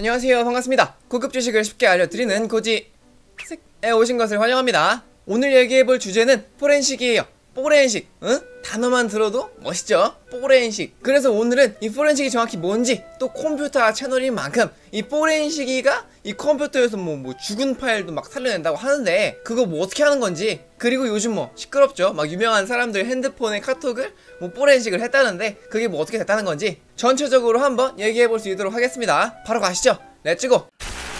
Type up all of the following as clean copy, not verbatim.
안녕하세요, 반갑습니다. 고급 주식을 쉽게 알려드리는 고지에 오신 것을 환영합니다. 오늘 얘기해볼 주제는 포렌식이에요. 포렌식, 응? 단어만 들어도 멋있죠? 포렌식. 그래서 오늘은 이 포렌식이 정확히 뭔지, 또 컴퓨터 채널인 만큼 이 포렌식이가 이 컴퓨터에서 뭐 죽은 파일도 막 살려낸다고 하는데, 그거 뭐 어떻게 하는 건지, 그리고 요즘 뭐 시끄럽죠? 막 유명한 사람들 핸드폰에 카톡을 뭐 포렌식을 했다는데 그게 뭐 어떻게 됐다는 건지 전체적으로 한번 얘기해볼 수 있도록 하겠습니다. 바로 가시죠. 렛츠고!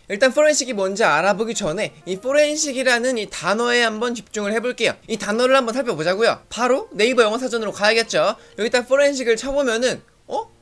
일단 포렌식이 뭔지 알아보기 전에 이 포렌식이라는 이 단어에 한번 집중을 해볼게요. 이 단어를 한번 살펴보자고요. 바로 네이버 영어 사전으로 가야겠죠. 여기다 포렌식을 쳐보면은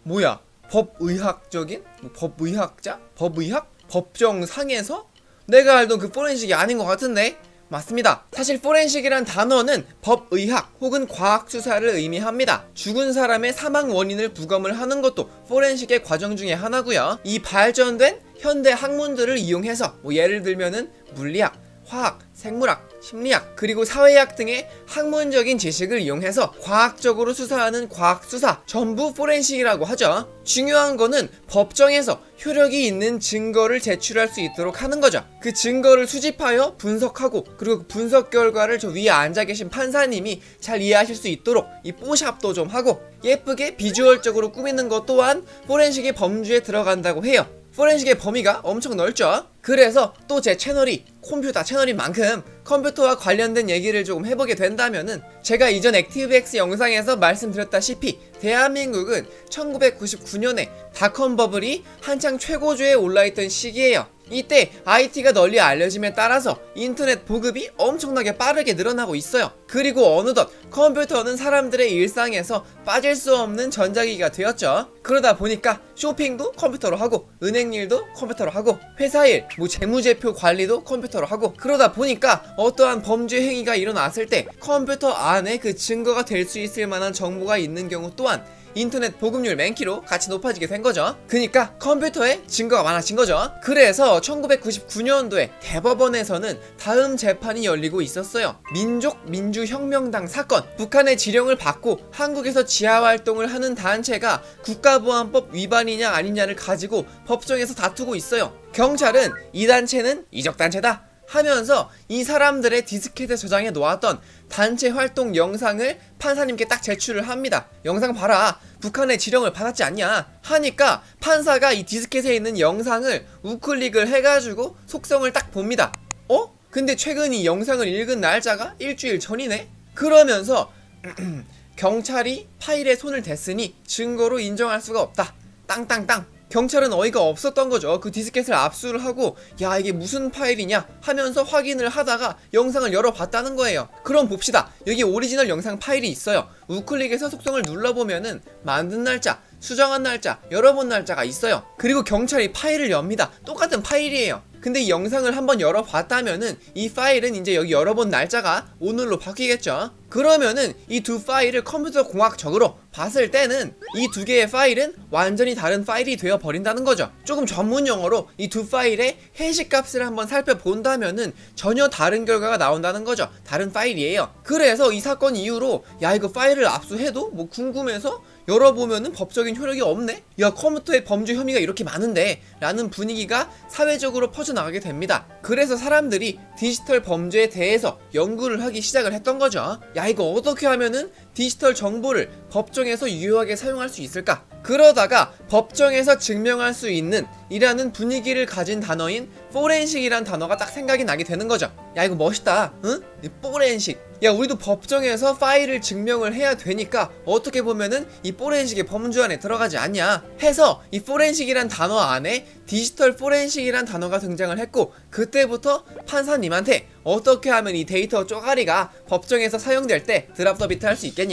뭐야? 법의학적인? 법의학자? 법의학? 법정상에서? 내가 알던 그 포렌식이 아닌 것 같은데? 맞습니다. 사실 포렌식이란 단어는 법의학 혹은 과학수사를 의미합니다. 죽은 사람의 사망 원인을 부검을 하는 것도 포렌식의 과정 중에 하나고요. 이 발전된 현대 학문들을 이용해서 뭐 예를 들면은 물리학, 화학, 생물학, 심리학, 그리고 사회학 등의 학문적인 지식을 이용해서 과학적으로 수사하는 과학수사, 전부 포렌식이라고 하죠. 중요한 거는 법정에서 효력이 있는 증거를 제출할 수 있도록 하는 거죠. 그 증거를 수집하여 분석하고, 그리고 분석 결과를 저 위에 앉아 계신 판사님이 잘 이해하실 수 있도록 이 뽀샵도 좀 하고 예쁘게 비주얼적으로 꾸미는 것 또한 포렌식의 범주에 들어간다고 해요. 포렌식의 범위가 엄청 넓죠? 그래서 또 제 채널이 컴퓨터 채널인 만큼 컴퓨터와 관련된 얘기를 조금 해보게 된다면은, 제가 이전 액티브엑스 영상에서 말씀드렸다시피 대한민국은 1999년에 닷컴버블이 한창 최고조에 올라있던 시기예요. 이때 IT가 널리 알려짐에 따라서 인터넷 보급이 엄청나게 빠르게 늘어나고 있어요. 그리고 어느덧 컴퓨터는 사람들의 일상에서 빠질 수 없는 전자기기가 되었죠. 그러다 보니까 쇼핑도 컴퓨터로 하고, 은행 일도 컴퓨터로 하고, 회사일, 뭐 재무제표 관리도 컴퓨터로 하고, 그러다 보니까 어떠한 범죄 행위가 일어났을 때 컴퓨터 안에 그 증거가 될 수 있을 만한 정보가 있는 경우 또한 인터넷 보급률 맨키로 같이 높아지게 된 거죠. 그니까 컴퓨터에 증거가 많아진 거죠. 그래서 1999년도에 대법원에서는 다음 재판이 열리고 있었어요. 민족민주혁명당 사건. 북한의 지령을 받고 한국에서 지하활동을 하는 단체가 국가보안법 위반이냐 아니냐를 가지고 법정에서 다투고 있어요. 경찰은 이 단체는 이적단체다 하면서 이 사람들의 디스켓에 저장해 놓았던 단체 활동 영상을 판사님께 딱 제출을 합니다. 영상 봐라, 북한의 지령을 받았지 않냐 하니까 판사가 이 디스켓에 있는 영상을 우클릭을 해가지고 속성을 딱 봅니다. 근데 최근 이 영상을 읽은 날짜가 일주일 전이네? 그러면서 경찰이 파일에 손을 댔으니 증거로 인정할 수가 없다. 땅땅땅. 경찰은 어이가 없었던 거죠. 그 디스켓을 압수를 하고, 야 이게 무슨 파일이냐 하면서 확인을 하다가 영상을 열어봤다는 거예요. 그럼 봅시다. 여기 오리지널 영상 파일이 있어요. 우클릭에서 속성을 눌러보면은 만든 날짜, 수정한 날짜, 열어본 날짜가 있어요. 그리고 경찰이 파일을 엽니다. 똑같은 파일이에요. 근데 이 영상을 한번 열어봤다면은 이 파일은 이제 여기 열어본 날짜가 오늘로 바뀌겠죠. 그러면은 이 두 파일을 컴퓨터 공학적으로 봤을 때는 이 두 개의 파일은 완전히 다른 파일이 되어버린다는 거죠. 조금 전문 용어로 이 두 파일의 해시값을 한번 살펴본다면은 전혀 다른 결과가 나온다는 거죠. 다른 파일이에요. 그래서 이 사건 이후로, 야 이거 파일을 압수해도 뭐 궁금해서 열어보면은 법적인 효력이 없네? 야 컴퓨터에 범죄 혐의가 이렇게 많은데? 라는 분위기가 사회적으로 퍼져나가게 됩니다. 그래서 사람들이 디지털 범죄에 대해서 연구를 하기 시작을 했던 거죠. 야 이거 어떻게 하면은 디지털 정보를 법정에서 유효하게 사용할 수 있을까? 그러다가 법정에서 증명할 수 있는 이라는 분위기를 가진 단어인 포렌식이란 단어가 딱 생각이 나게 되는 거죠. 야 이거 멋있다, 응? 이 포렌식. 야 우리도 법정에서 파일을 증명을 해야 되니까 어떻게 보면은 이 포렌식의 범주 안에 들어가지 않냐 해서 이 포렌식이란 단어 안에 디지털 포렌식이란 단어가 등장을 했고, 그때부터 판사님한테 어떻게 하면 이 데이터 쪼가리가 법정에서 사용될 때 드랍 더 비트 할 수 있겠냐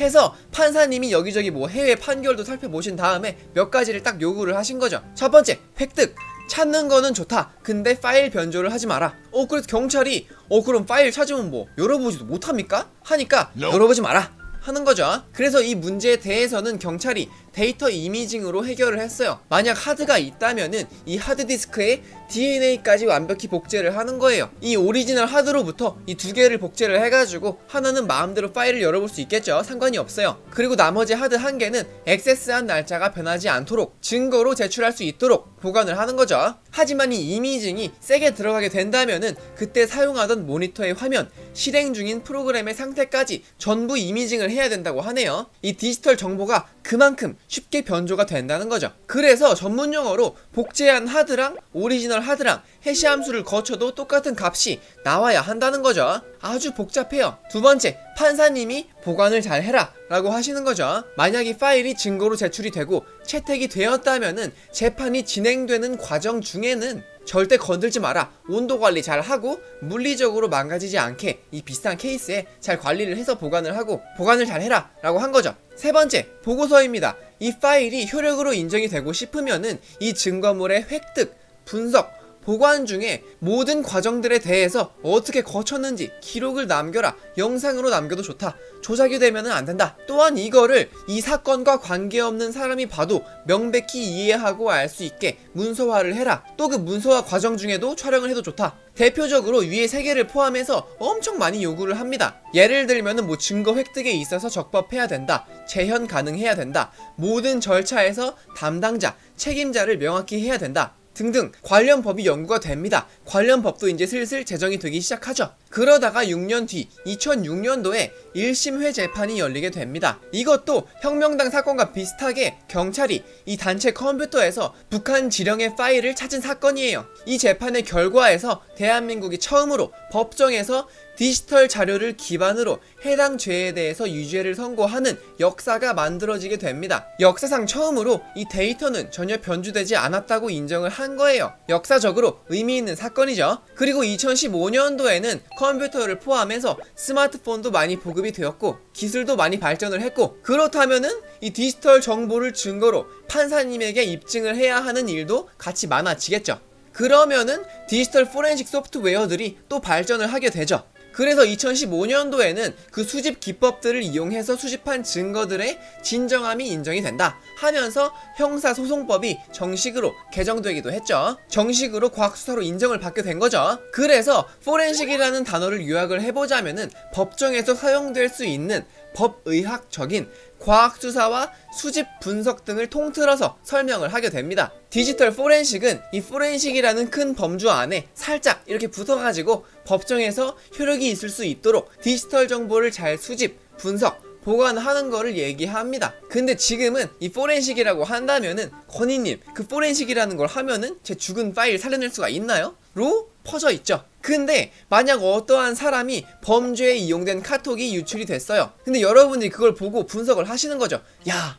해서 판사님이 여기저기 뭐 해외 판결도 살펴보신 다음에 몇 가지를 딱 요구를 하신 거죠. 첫 번째, 획득. 찾는 거는 좋다. 근데 파일 변조를 하지 마라. 그래서 경찰이 그럼 파일 찾으면 뭐 열어보지도 못합니까? 하니까 열어보지 마라 하는 거죠. 그래서 이 문제에 대해서는 경찰이 데이터 이미징으로 해결을 했어요. 만약 하드가 있다면은 이 하드디스크에 DNA까지 완벽히 복제를 하는 거예요. 이 오리지널 하드로부터 이 두 개를 복제를 해가지고 하나는 마음대로 파일을 열어볼 수 있겠죠. 상관이 없어요. 그리고 나머지 하드 한 개는 액세스한 날짜가 변하지 않도록 증거로 제출할 수 있도록 보관을 하는 거죠. 하지만 이 이미징이 세게 들어가게 된다면은 그때 사용하던 모니터의 화면, 실행 중인 프로그램의 상태까지 전부 이미징을 해야 된다고 하네요. 이 디지털 정보가 그만큼 쉽게 변조가 된다는 거죠. 그래서 전문 용어로 복제한 하드랑 오리지널 하드랑 해시 함수를 거쳐도 똑같은 값이 나와야 한다는 거죠. 아주 복잡해요. 두 번째, 판사님이 보관을 잘 해라 라고 하시는 거죠. 만약 이 파일이 증거로 제출이 되고 채택이 되었다면은 재판이 진행되는 과정 중에는 절대 건들지 마라, 온도 관리 잘 하고 물리적으로 망가지지 않게 이 비싼 케이스에 잘 관리를 해서 보관을 하고 보관을 잘 해라 라고 한 거죠. 세 번째, 보고서입니다. 이 파일이 효력으로 인정이 되고 싶으면은 이 증거물의 획득, 분석, 보관 중에 모든 과정들에 대해서 어떻게 거쳤는지 기록을 남겨라. 영상으로 남겨도 좋다. 조작이 되면은 안 된다. 또한 이거를 이 사건과 관계없는 사람이 봐도 명백히 이해하고 알 수 있게 문서화를 해라. 또 그 문서화 과정 중에도 촬영을 해도 좋다. 대표적으로 위에 세 개를 포함해서 엄청 많이 요구를 합니다. 예를 들면은 뭐 증거 획득에 있어서 적법해야 된다, 재현 가능해야 된다, 모든 절차에서 담당자, 책임자를 명확히 해야 된다 등등 관련 법이 연구가 됩니다. 관련 법도 이제 슬슬 제정이 되기 시작하죠. 그러다가 6년 뒤 2006년도에 1심 회재판이 열리게 됩니다. 이것도 혁명당 사건과 비슷하게 경찰이 이 단체 컴퓨터에서 북한 지령의 파일을 찾은 사건이에요. 이 재판의 결과에서 대한민국이 처음으로 법정에서 디지털 자료를 기반으로 해당 죄에 대해서 유죄를 선고하는 역사가 만들어지게 됩니다. 역사상 처음으로 이 데이터는 전혀 변조되지 않았다고 인정을 한 거예요. 역사적으로 의미 있는 사건이죠. 그리고 2015년도에는 컴퓨터를 포함해서 스마트폰도 많이 보급이 되었고 기술도 많이 발전을 했고, 그렇다면은 이 디지털 정보를 증거로 판사님에게 입증을 해야 하는 일도 같이 많아지겠죠. 그러면은 디지털 포렌식 소프트웨어들이 또 발전을 하게 되죠. 그래서 2015년도에는 그 수집 기법들을 이용해서 수집한 증거들의 진정함이 인정이 된다 하면서 형사소송법이 정식으로 개정되기도 했죠. 정식으로 과학수사로 인정을 받게 된 거죠. 그래서 포렌식이라는 단어를 요약을 해보자면은 법정에서 사용될 수 있는 법의학적인 과학수사와 수집 분석 등을 통틀어서 설명을 하게 됩니다. 디지털 포렌식은 이 포렌식이라는 큰 범주 안에 살짝 이렇게 붙어가지고 법정에서 효력이 있을 수 있도록 디지털 정보를 잘 수집, 분석, 보관하는 거를 얘기합니다. 근데 지금은 이 포렌식이라고 한다면은 건희님, 그 포렌식이라는 걸 하면은 제 죽은 파일 살려낼 수가 있나요? 로 퍼져 있죠. 근데 만약 어떠한 사람이 범죄에 이용된 카톡이 유출이 됐어요. 근데 여러분들이 그걸 보고 분석을 하시는 거죠. 야,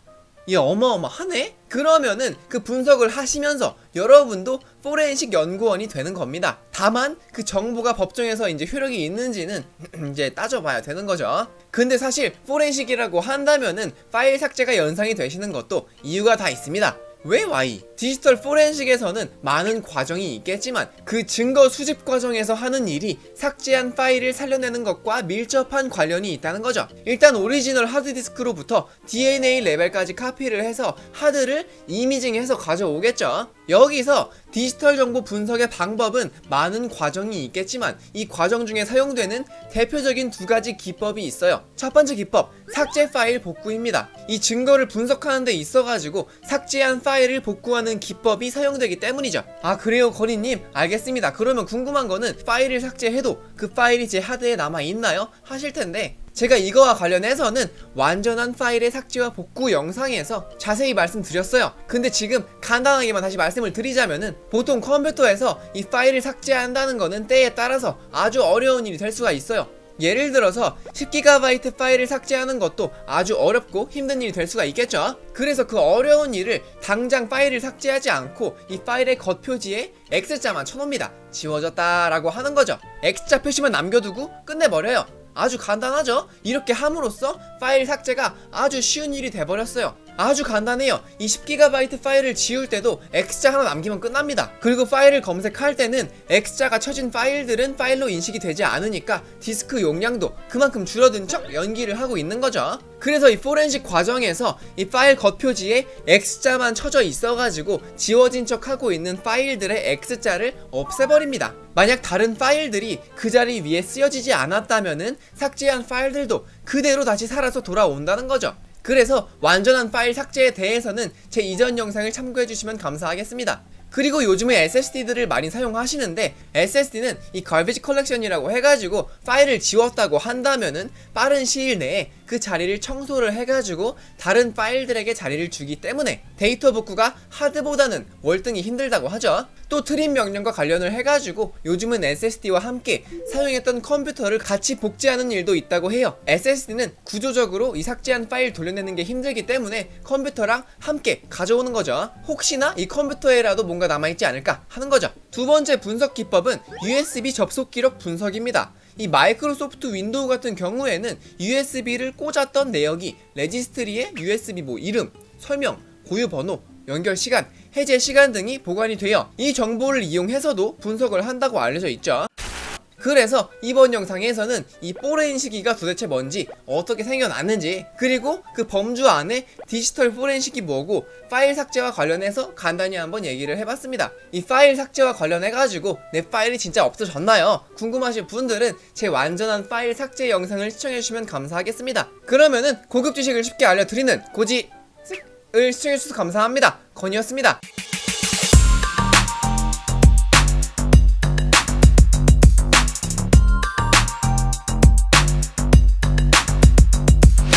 얘 어마어마하네? 그러면은 그 분석을 하시면서 여러분도 포렌식 연구원이 되는 겁니다. 다만 그 정보가 법정에서 이제 효력이 있는지는 이제 따져봐야 되는 거죠. 근데 사실 포렌식이라고 한다면은 파일 삭제가 연상이 되시는 것도 이유가 다 있습니다. 왜 Y? 디지털 포렌식에서는 많은 과정이 있겠지만 그 증거 수집 과정에서 하는 일이 삭제한 파일을 살려내는 것과 밀접한 관련이 있다는 거죠. 일단 오리지널 하드디스크로부터 DNA 레벨까지 카피를 해서 하드를 이미징해서 가져오겠죠. 여기서 디지털 정보 분석의 방법은 많은 과정이 있겠지만 이 과정 중에 사용되는 대표적인 두 가지 기법이 있어요. 첫 번째 기법, 삭제 파일 복구입니다. 이 증거를 분석하는 데 있어가지고 삭제한 파일을 복구하는 기법이 사용되기 때문이죠. 아, 그래요 건희님? 알겠습니다. 그러면 궁금한 거는 파일을 삭제해도 그 파일이 제 하드에 남아있나요? 하실텐데 제가 이거와 관련해서는 완전한 파일의 삭제와 복구 영상에서 자세히 말씀드렸어요. 근데 지금 간단하게만 다시 말씀을 드리자면은 보통 컴퓨터에서 이 파일을 삭제한다는 거는 때에 따라서 아주 어려운 일이 될 수가 있어요. 예를 들어서 10GB 파일을 삭제하는 것도 아주 어렵고 힘든 일이 될 수가 있겠죠. 그래서 그 어려운 일을 당장 파일을 삭제하지 않고 이 파일의 겉표지에 X자만 쳐놓습니다. 지워졌다 라고 하는 거죠. X자 표시만 남겨두고 끝내버려요. 아주 간단하죠? 이렇게 함으로써 파일 삭제가 아주 쉬운 일이 돼버렸어요. 아주 간단해요. 이 10GB 파일을 지울 때도 X자 하나 남기면 끝납니다. 그리고 파일을 검색할 때는 X자가 쳐진 파일들은 파일로 인식이 되지 않으니까 디스크 용량도 그만큼 줄어든 척 연기를 하고 있는 거죠. 그래서 이 포렌식 과정에서 이 파일 겉표지에 X자만 쳐져 있어가지고 지워진 척 하고 있는 파일들의 X자를 없애버립니다. 만약 다른 파일들이 그 자리 위에 쓰여지지 않았다면은 삭제한 파일들도 그대로 다시 살아서 돌아온다는 거죠. 그래서 완전한 파일 삭제에 대해서는 제 이전 영상을 참고해주시면 감사하겠습니다. 그리고 요즘에 SSD들을 많이 사용하시는데 SSD는 이 garbage collection이라고 해가지고 파일을 지웠다고 한다면은 빠른 시일 내에 그 자리를 청소를 해가지고 다른 파일들에게 자리를 주기 때문에 데이터 복구가 하드보다는 월등히 힘들다고 하죠. 또 트림 명령과 관련을 해가지고 요즘은 SSD와 함께 사용했던 컴퓨터를 같이 복제하는 일도 있다고 해요. SSD는 구조적으로 이 삭제한 파일 돌려내는 게 힘들기 때문에 컴퓨터랑 함께 가져오는 거죠. 혹시나 이 컴퓨터에라도 뭔가 남아있지 않을까 하는 거죠. 두 번째 분석 기법은 USB 접속 기록 분석입니다. 이 마이크로소프트 윈도우 같은 경우에는 USB를 꽂았던 내역이 레지스트리에 USB 뭐 이름, 설명, 고유 번호, 연결 시간, 해제 시간 등이 보관이 되어 이 정보를 이용해서도 분석을 한다고 알려져 있죠. 그래서 이번 영상에서는 이 포렌식이가 도대체 뭔지, 어떻게 생겨났는지, 그리고 그 범주 안에 디지털 포렌식이 뭐고 파일 삭제와 관련해서 간단히 한번 얘기를 해봤습니다. 이 파일 삭제와 관련해가지고 내 파일이 진짜 없어졌나요? 궁금하신 분들은 제 완전한 파일 삭제 영상을 시청해주시면 감사하겠습니다. 그러면은 고급 지식을 쉽게 알려드리는 고지을 시청해주셔서 감사합니다. 건이었습니다.